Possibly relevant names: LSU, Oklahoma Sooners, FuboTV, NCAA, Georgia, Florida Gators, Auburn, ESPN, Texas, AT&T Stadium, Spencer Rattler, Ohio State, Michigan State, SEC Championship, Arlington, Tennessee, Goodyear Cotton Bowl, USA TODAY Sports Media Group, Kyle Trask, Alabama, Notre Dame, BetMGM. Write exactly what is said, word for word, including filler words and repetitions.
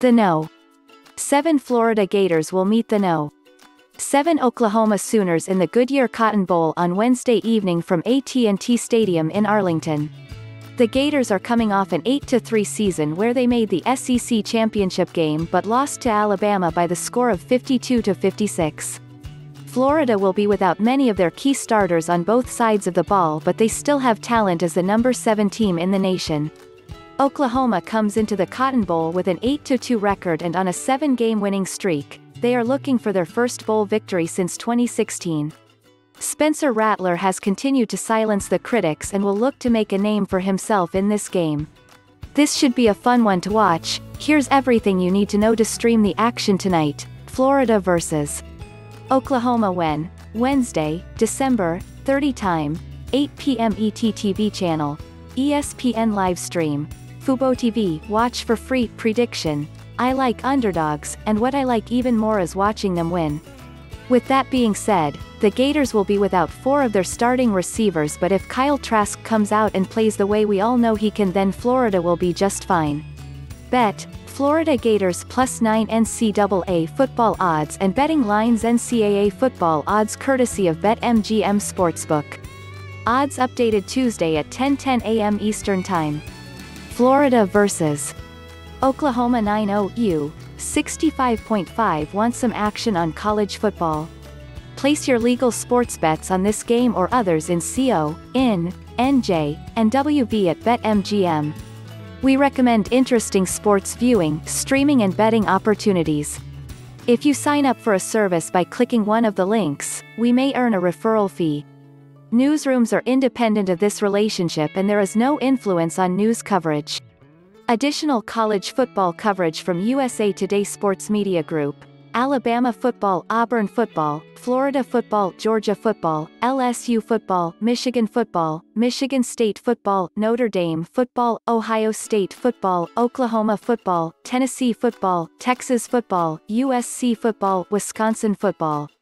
The No. seven Florida Gators will meet the No. seven Oklahoma Sooners in the Goodyear Cotton Bowl on Wednesday evening from A T and T Stadium in Arlington. The Gators are coming off an eight to three season where they made the S E C Championship game but lost to Alabama by the score of fifty-two to fifty-six. Florida will be without many of their key starters on both sides of the ball, but they still have talent as the number seven team in the nation. Oklahoma comes into the Cotton Bowl with an eight to two record and on a seven-game winning streak. They are looking for their first bowl victory since twenty sixteen. Spencer Rattler has continued to silence the critics and will look to make a name for himself in this game. This should be a fun one to watch. Here's everything you need to know to stream the action tonight. Florida versus Oklahoma when, Wednesday, December thirtieth time, eight p m E T T V channel, E S P N live stream, FuboTV, watch for free. Prediction: I like underdogs, and what I like even more is watching them win. With that being said, the Gators will be without four of their starting receivers, but if Kyle Trask comes out and plays the way we all know he can, then Florida will be just fine. Bet: Florida Gators plus nine N C double A football odds and betting lines. N C double A football odds courtesy of BetMGM Sportsbook. Odds updated Tuesday at ten ten a m Eastern Time. Florida versus Oklahoma nine oh U. sixty-five point five want some action on college football? Place your legal sports bets on this game or others in C O, I N, N J, and W V at BetMGM. We recommend interesting sports viewing, streaming and betting opportunities. If you sign up for a service by clicking one of the links, we may earn a referral fee. Newsrooms are independent of this relationship and there is no influence on news coverage. Additional college football coverage from U S A TODAY Sports Media Group: Alabama football, Auburn football, Florida football, Georgia football, L S U football, Michigan football, Michigan State football, Notre Dame football, Ohio State football, Oklahoma football, Tennessee football, Texas football, U S C football, Wisconsin football.